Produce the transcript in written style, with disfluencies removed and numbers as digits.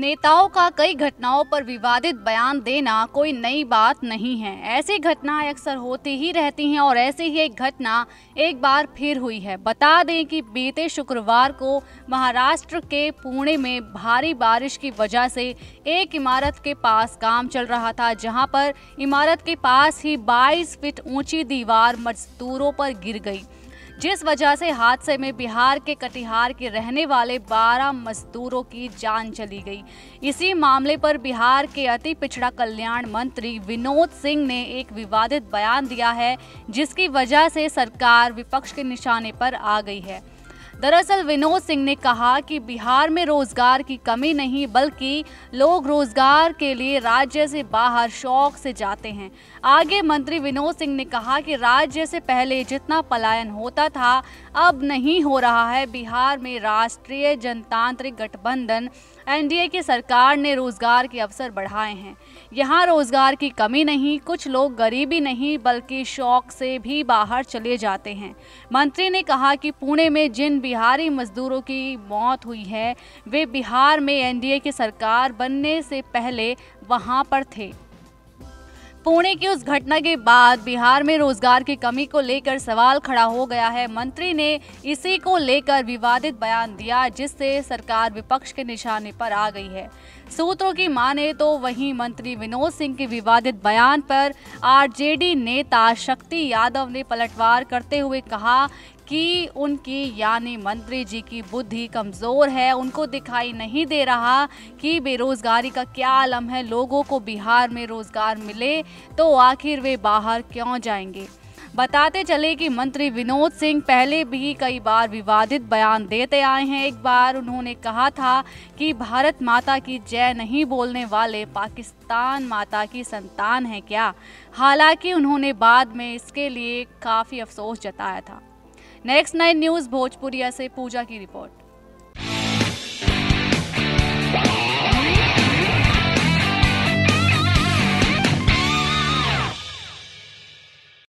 नेताओं का कई घटनाओं पर विवादित बयान देना कोई नई बात नहीं है। ऐसी घटनाएं अक्सर होती ही रहती हैं और ऐसी ही एक घटना एक बार फिर हुई है। बता दें कि बीते शुक्रवार को महाराष्ट्र के पुणे में भारी बारिश की वजह से एक इमारत के पास काम चल रहा था, जहां पर इमारत के पास ही 22 फीट ऊंची दीवार मजदूरों पर गिर गई, जिस वजह से हादसे में बिहार के कटिहार के रहने वाले 12 मजदूरों की जान चली गई। इसी मामले पर बिहार के अति पिछड़ा कल्याण मंत्री विनोद सिंह ने एक विवादित बयान दिया है, जिसकी वजह से सरकार विपक्ष के निशाने पर आ गई है। दरअसल विनोद सिंह ने कहा कि बिहार में रोजगार की कमी नहीं, बल्कि लोग रोजगार के लिए राज्य से बाहर शौक से जाते हैं। आगे मंत्री विनोद सिंह ने कहा कि राज्य से पहले जितना पलायन होता था अब नहीं हो रहा है। बिहार में राष्ट्रीय जनतांत्रिक गठबंधन एनडीए की सरकार ने रोजगार के अवसर बढ़ाए हैं। यहाँ रोजगार की कमी नहीं, कुछ लोग गरीबी नहीं बल्कि शौक से भी बाहर चले जाते हैं। मंत्री ने कहा कि पुणे में जिन बिहारी मजदूरों की मौत हुई है वे बिहार में एनडीए की सरकार बनने से पहले वहां पर थे। पुणे की उस घटना के बाद बिहार में रोजगार की कमी को लेकर सवाल खड़ा हो गया है। मंत्री ने इसी को लेकर विवादित बयान दिया, जिससे सरकार विपक्ष के निशाने पर आ गई है। सूत्रों की माने तो वहीं मंत्री विनोद सिंह के विवादित बयान पर आरजेडी नेता शक्ति यादव ने पलटवार करते हुए कहा कि उनकी यानी मंत्री जी की बुद्धि कमज़ोर है। उनको दिखाई नहीं दे रहा कि बेरोज़गारी का क्या आलम है। लोगों को बिहार में रोज़गार मिले तो आखिर वे बाहर क्यों जाएंगे। बताते चले कि मंत्री विनोद सिंह पहले भी कई बार विवादित बयान देते आए हैं। एक बार उन्होंने कहा था कि भारत माता की जय नहीं बोलने वाले पाकिस्तान माता की संतान हैं क्या। हालांकि उन्होंने बाद में इसके लिए काफ़ी अफसोस जताया था। नेक्स्ट 9 न्यूज़ भोजपुरिया से पूजा की रिपोर्ट।